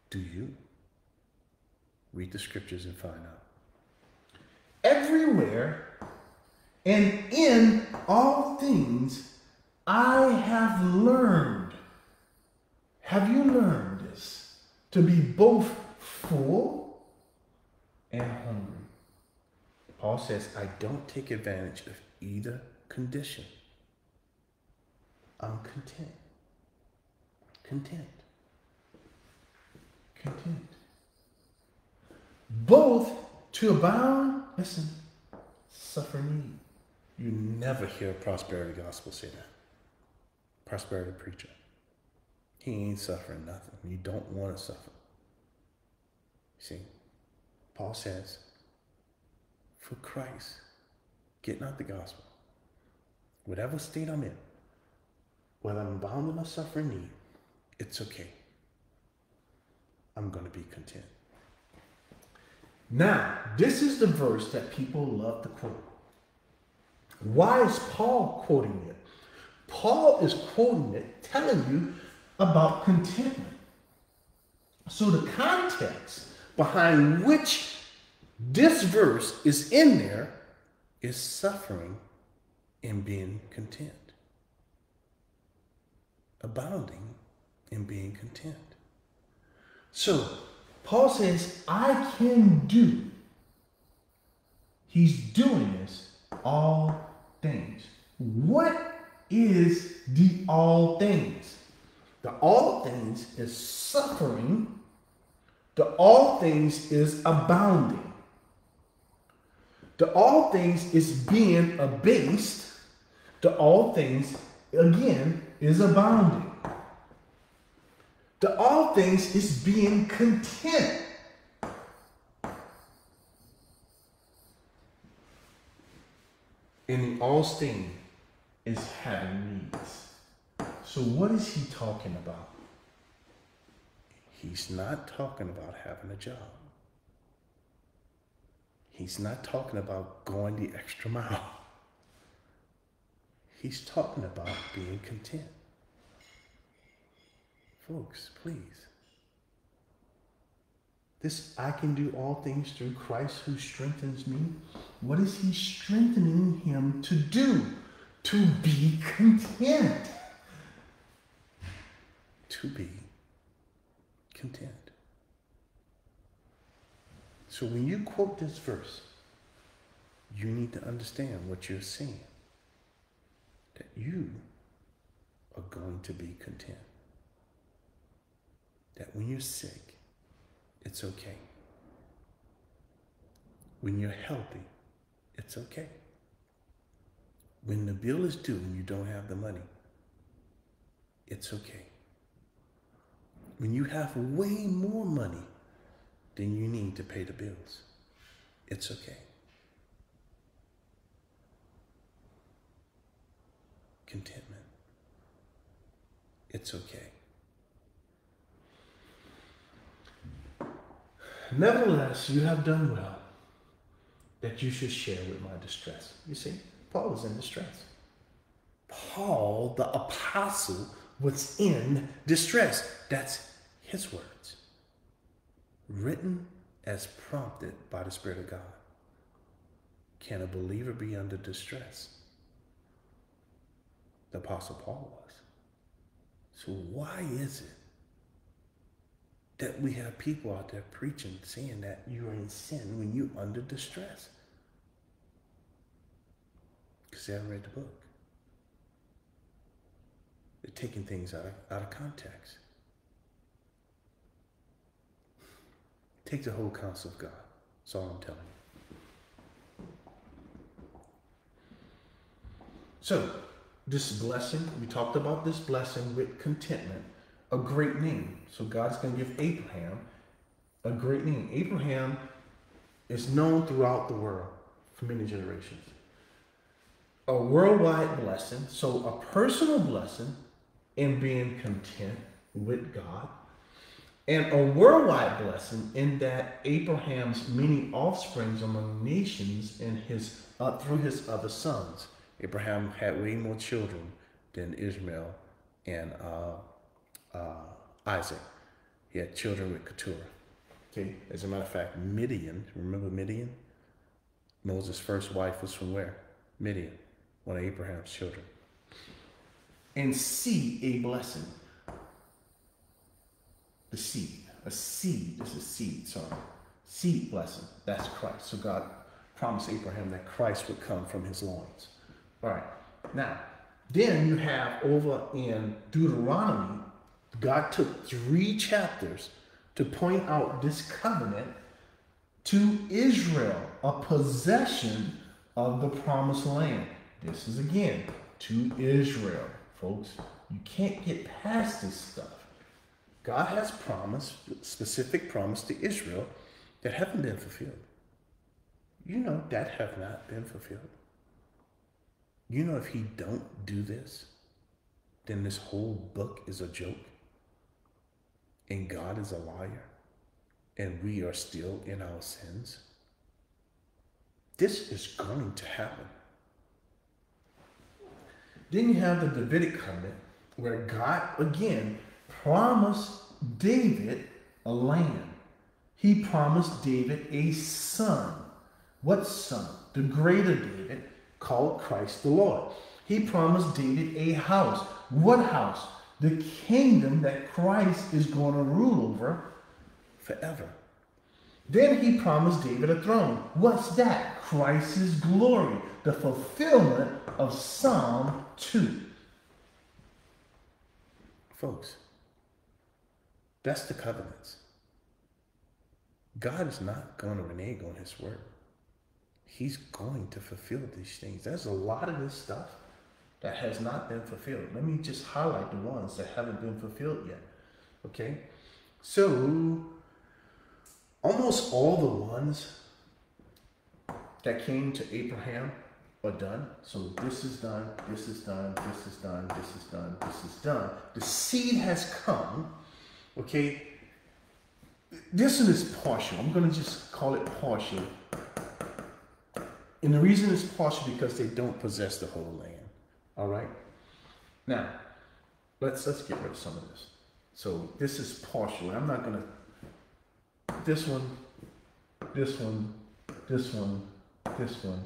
Do you? Read the scriptures and find out. Everywhere and in all things, I have learned. Have you learned this? To be both full and hungry. Paul says, I don't take advantage of either condition. I'm content. Content. Content. Both to abound, listen, suffer need. You never hear a prosperity gospel say that. Prosperity preacher. He ain't suffering nothing. You don't want to suffer. See, Paul says, for Christ, getting out the gospel, whatever state I'm in, whether I'm bound in or suffering need, it's okay. I'm going to be content. Now, this is the verse that people love to quote. Why is Paul quoting it? Paul is quoting it, telling you about contentment. So the context behind which this verse is in there is suffering and being content. Abounding and being content. So Paul says, I can do. He's doing this, all things. What is the all things? The all things is suffering. The all things is abounding. The all things is being abased. The all things, again, is abounding. The all things is being content. And the all thing is having needs. So what is he talking about? He's not talking about having a job. He's not talking about going the extra mile. He's talking about being content. Folks, please. This, I can do all things through Christ who strengthens me. What is he strengthening him to do? To be content. To be content. So when you quote this verse, you need to understand what you're saying. That you are going to be content. That when you're sick, it's okay. When you're healthy, it's okay. When the bill is due and you don't have the money, it's okay. When you have way more money than you need to pay the bills, it's okay. Contentment. It's okay. Nevertheless, you have done well that you should share with my distress. You see, Paul was in distress. Paul, the apostle, was in distress. That's his words. Written as prompted by the Spirit of God. Can a believer be under distress? The Apostle Paul was. So why is it that we have people out there preaching, saying that you're in sin when you're under distress? Because they haven't read the book. They're taking things out of, out of context. Take the whole counsel of God. That's all I'm telling you. So, this blessing, we talked about this blessing with contentment, a great name. So God's going to give Abraham a great name. Abraham is known throughout the world for many generations. A worldwide blessing, so a personal blessing in being content with God. And a worldwide blessing in that Abraham's many offsprings among nations and his uh, through his other sons. Abraham had way more children than Ishmael and uh, uh, Isaac. He had children with Keturah. Okay. As a matter of fact, Midian, remember Midian? Moses' first wife was from where? Midian, one of Abraham's children. And see a blessing. The seed. A seed. This is seed, sorry. Seed blessing. That's Christ. So God promised Abraham that Christ would come from his loins. All right. Now, then you have over in Deuteronomy, God took three chapters to point out this covenant to Israel, a possession of the promised land. This is again to Israel, folks. You can't get past this stuff. God has promised, specific promise to Israel that haven't been fulfilled. You know that have not been fulfilled. You know, if he don't do this, then this whole book is a joke. And God is a liar. And we are still in our sins. This is going to happen. Then you have the Davidic covenant, where God, again, promised David a land. He promised David a son. What son? The greater David, called Christ the Lord. He promised David a house. What house? The kingdom that Christ is going to rule over forever. Then he promised David a throne. What's that? Christ's glory, the fulfillment of Psalm two. Folks, that's the covenants. God is not going to renege on his word. He's going to fulfill these things. There's a lot of this stuff that has not been fulfilled. Let me just highlight the ones that haven't been fulfilled yet. Okay? So, almost all the ones that came to Abraham are done. So this is done, this is done, this is done, this is done, this is done. The seed has come. Okay? This one is partial. I'm going to just call it partial. And the reason it's partial because they don't possess the whole land. All right. Now, let's let's get rid of some of this. So this is partial. I'm not gonna. This one, this one, this one, this one,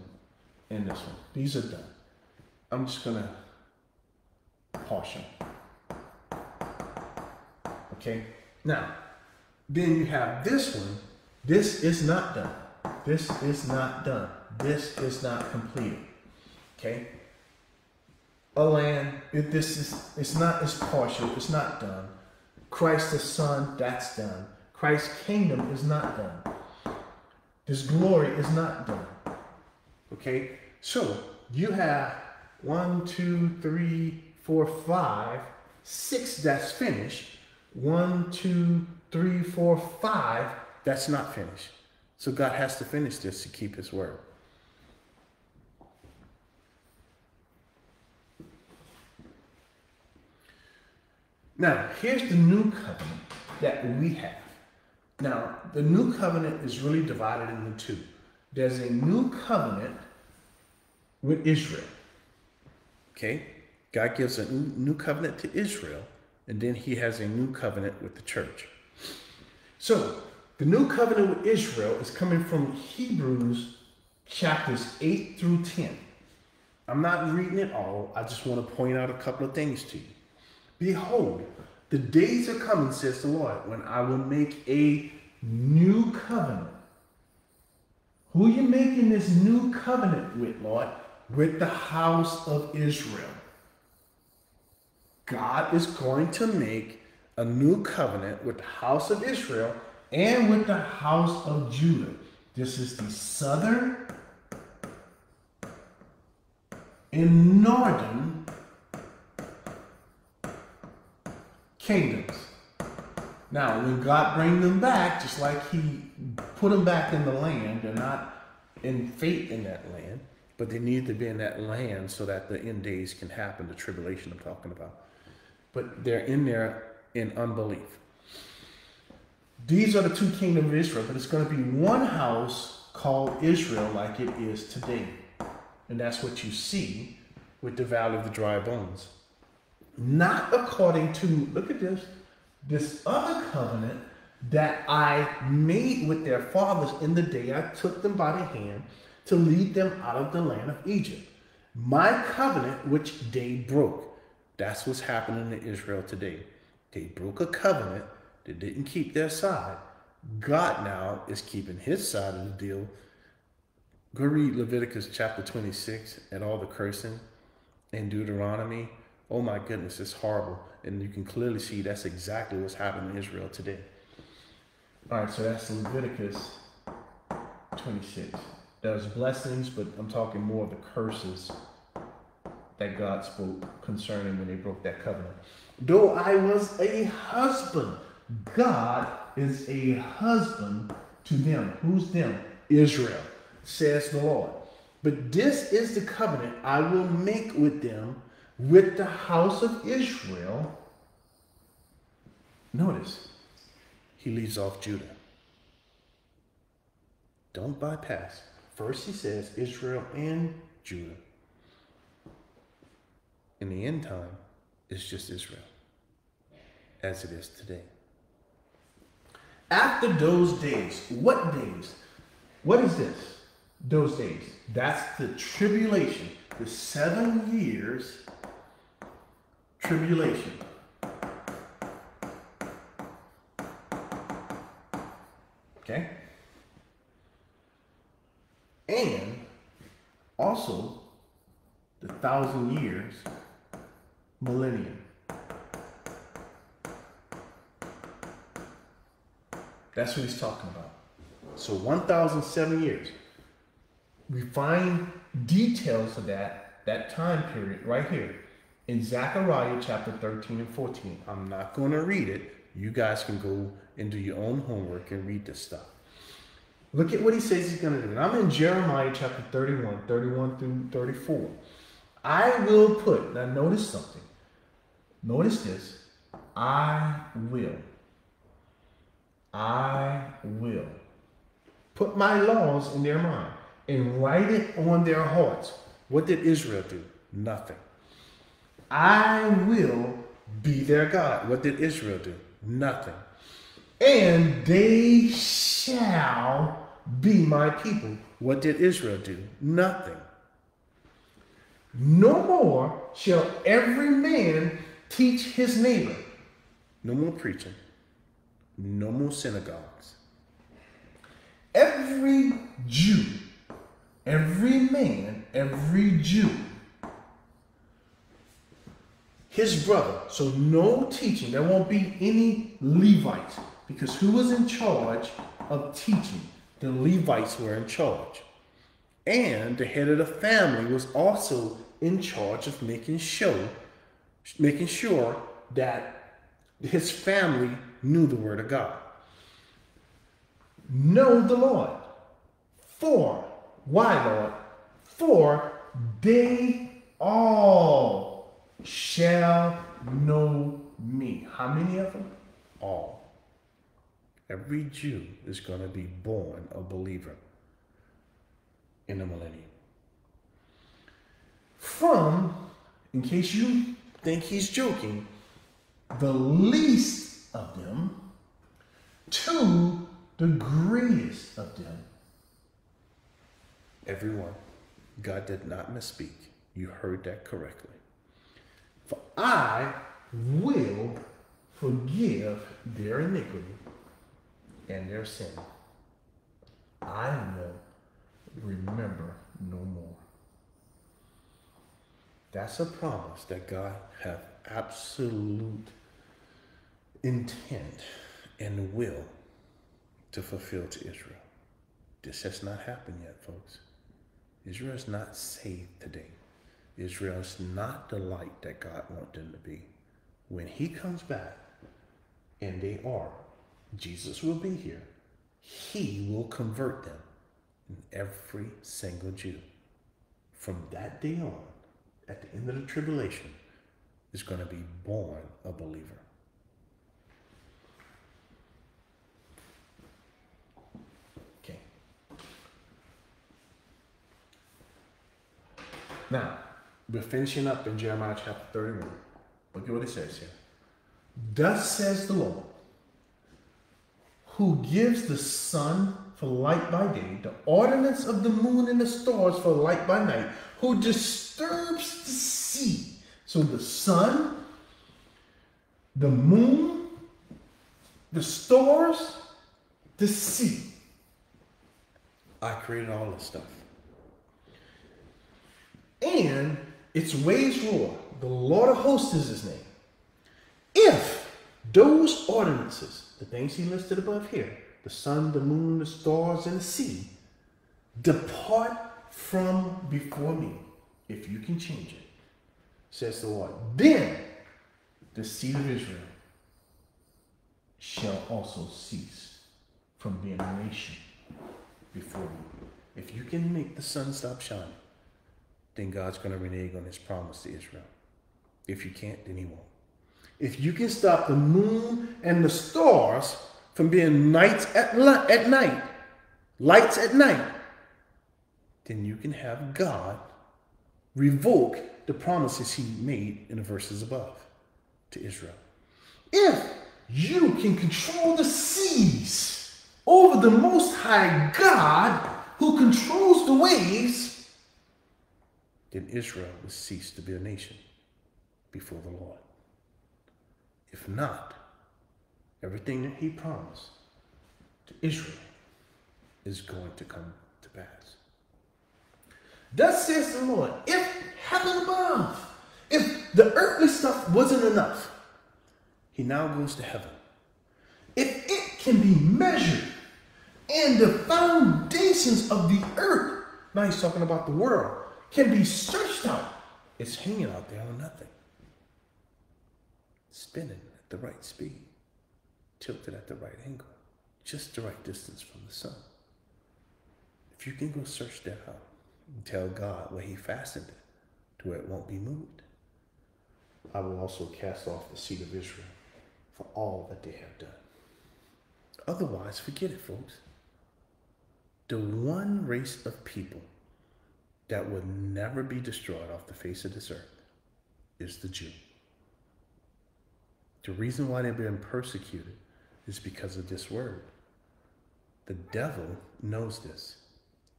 and this one. These are done. I'm just gonna partial. Okay. Now, then you have this one. This is not done. This is not done. This is not completed. Okay. A land, if this is, it's not, it's partial, it's not done. Christ the Son, that's done. Christ's kingdom is not done. His glory is not done. Okay, so you have one, two, three, four, five, six that's finished. One, two, three, four, five that's not finished. So God has to finish this to keep his word. Now, here's the new covenant that we have. Now, the new covenant is really divided into two. There's a new covenant with Israel. Okay? God gives a new covenant to Israel, and then he has a new covenant with the church. So, the new covenant with Israel is coming from Hebrews chapters eight through ten. I'm not reading it all. I just want to point out a couple of things to you. Behold, the days are coming, says the Lord, when I will make a new covenant. Who are you making this new covenant with, Lord? With the house of Israel. God is going to make a new covenant with the house of Israel and with the house of Judah. This is the southern and northern kingdoms. Now, when God brings them back, just like he put them back in the land, they're not in fate in that land, but they need to be in that land so that the end days can happen, the tribulation I'm talking about. But they're in there in unbelief. These are the two kingdoms of Israel, but it's going to be one house called Israel like it is today. And that's what you see with the Valley of the Dry Bones. Not according to, look at this, this other covenant that I made with their fathers in the day I took them by the hand to lead them out of the land of Egypt. My covenant, which they broke. That's what's happening to Israel today. They broke a covenant. They didn't keep their side. God now is keeping his side of the deal. Go read Leviticus chapter twenty-six and all the cursing in Deuteronomy. Oh my goodness, it's horrible. And you can clearly see that's exactly what's happening in Israel today. All right, so that's Leviticus twenty-six. There's blessings, but I'm talking more of the curses that God spoke concerning when they broke that covenant. Though I was a husband, God is a husband to them. Who's them? Israel, says the Lord. But this is the covenant I will make with them, with the house of Israel. Notice, he leaves off Judah. Don't bypass. First he says Israel and Judah. In the end time, it's just Israel. as it is today. After those days, what days? What is this? Those days. That's the tribulation, the seven years tribulation. Okay? And also the thousand years millennium. That's what he's talking about. So one thousand seven years. We find details of that, that time period right here in Zechariah chapter thirteen and fourteen. I'm not going to read it. You guys can go and do your own homework and read this stuff. Look at what he says he's going to do. And I'm in Jeremiah chapter thirty-one, thirty-one through thirty-four. I will put, now notice something. Notice this. I will. I will put my laws in their mind and write it on their hearts. What did Israel do? Nothing. I will be their God. What did Israel do? Nothing. And they shall be my people. What did Israel do? Nothing. No more shall every man teach his neighbor. No more preaching. No more synagogues. Every Jew, every man, every Jew, his brother. So no teaching. There won't be any Levites, because who was in charge of teaching? The Levites were in charge. And the head of the family was also in charge of making sure, making sure that his family knew the word of God. Know the Lord. For, why Lord? For they all shall know me. How many of them? All. Every Jew is going to be born a believer in the millennium. From, in case you think he's joking, the least of them to the greatest of them. Everyone, God did not misspeak. You heard that correctly. For I will forgive their iniquity and their sin. I will remember no more. That's a promise that God hath absolute intent and will to fulfill to Israel. This has not happened yet, folks. Israel is not saved today. Israel is not the light that God wants them to be. When he comes back, and they are, Jesus will be here. He will convert them, and every single Jew from that day on, at the end of the tribulation, is going to be born a believer. Now, we're finishing up in Jeremiah chapter thirty-one. Look at what it says here. Thus says the Lord, who gives the sun for light by day, the ordinance of the moon and the stars for light by night, who disturbs the sea. So the sun, the moon, the stars, the sea. I created all this stuff. And its waves roar. The Lord of hosts is his name. If those ordinances, the things he listed above here, the sun, the moon, the stars, and the sea, depart from before me, if you can change it, says the Lord, then the seed of Israel shall also cease from being a nation before you. If you can make the sun stop shining, then God's going to renege on his promise to Israel. If you can't, then he won't. If you can stop the moon and the stars from being nights at, at night, lights at night, then you can have God revoke the promises he made in the verses above to Israel. If you can control the seas over the Most High God who controls the waves, then Israel will cease to be a nation before the Lord. If not, everything that he promised to Israel is going to come to pass. Thus says the Lord, if heaven above, if the earthly stuff wasn't enough, he now goes to heaven. If it can be measured and the foundations of the earth, now he's talking about the world, can be searched out, it's hanging out there on nothing. Spinning at the right speed, tilted at the right angle, just the right distance from the sun. If you can go search that out and tell God where he fastened it to where it won't be moved, I will also cast off the seed of Israel for all that they have done. Otherwise, forget it, folks. The one race of people that will never be destroyed off the face of this earth is the Jew. The reason why they're being persecuted is because of this word. The devil knows this.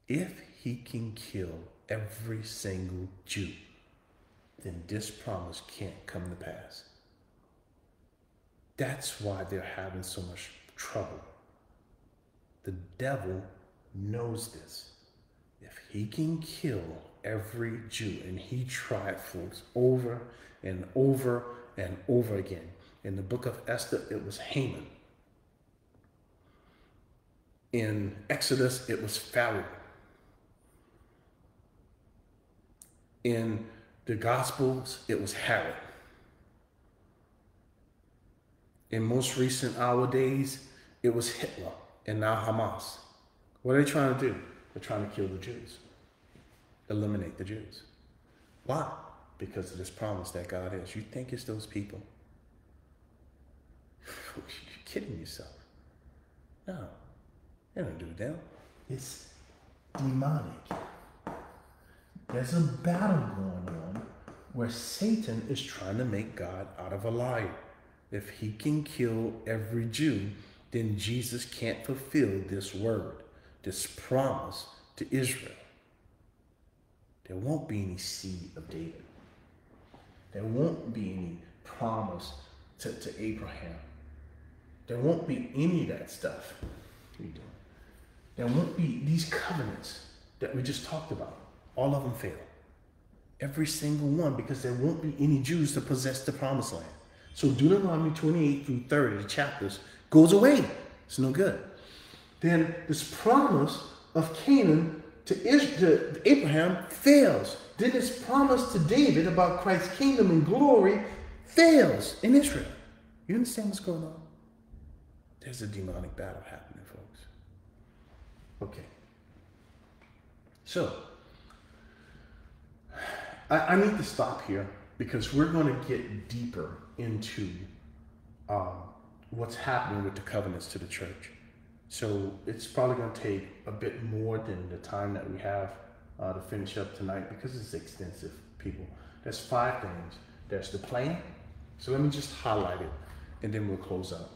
If he can kill every single Jew, then this promise can't come to pass. That's why they're having so much trouble. The devil knows this. If he can kill every Jew, and he tried, folks, over and over and over again. In the book of Esther, it was Haman. In Exodus, it was Pharaoh. In the Gospels, it was Herod. In most recent our days, it was Hitler and now Hamas. What are they trying to do? They're trying to kill the Jews. Eliminate the Jews. Why? Because of this promise that God has. You think it's those people? You're kidding yourself. No. They don't do it now. It's demonic. There's a battle going on where Satan is trying to make God out of a liar. If he can kill every Jew, then Jesus can't fulfill this word, this promise to Israel. There won't be any seed of David. There won't be any promise to, to Abraham. There won't be any of that stuff. What are you doing? There won't be these covenants that we just talked about. All of them fail. Every single one, because there won't be any Jews to possess the promised land. So Deuteronomy twenty-eight through thirty, the chapters, goes away. It's no good. Then this promise of Canaan to, Israel, to Abraham fails. Then this promise to David about Christ's kingdom and glory fails in Israel. You understand what's going on? There's a demonic battle happening, folks. Okay. So, I, I need to stop here because we're going to get deeper into um, what's happening with the covenants to the church. So it's probably going to take a bit more than the time that we have uh, to finish up tonight because it's extensive, people. There's five things. There's the plan. So let me just highlight it and then we'll close up.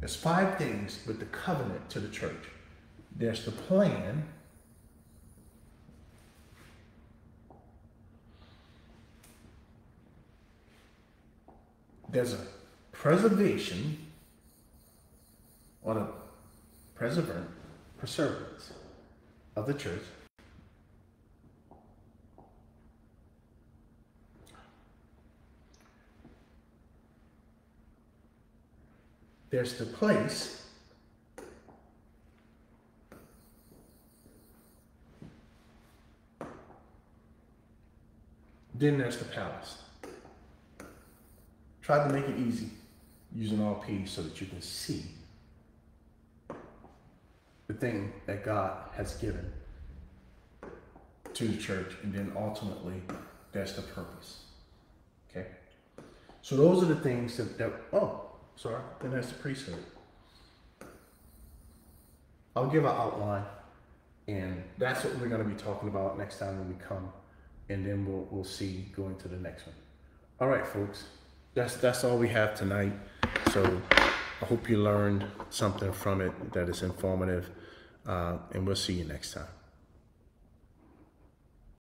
There's five things with the covenant to the church. There's the plan. There's a preservation or a preservant, preservance of the church. There's the place. Then there's the palace. Try to make it easy using all P's so that you can see the thing that God has given to the church, and then ultimately that's the purpose. Okay? So those are the things that, that oh, sorry, then that's the priesthood. I'll give an outline, and that's what we're going to be talking about next time when we come, and then we'll, we'll see going to the next one. All right, folks. that's that's all we have tonight. So I hope you learned something from it that is informative, uh, and we'll see you next time.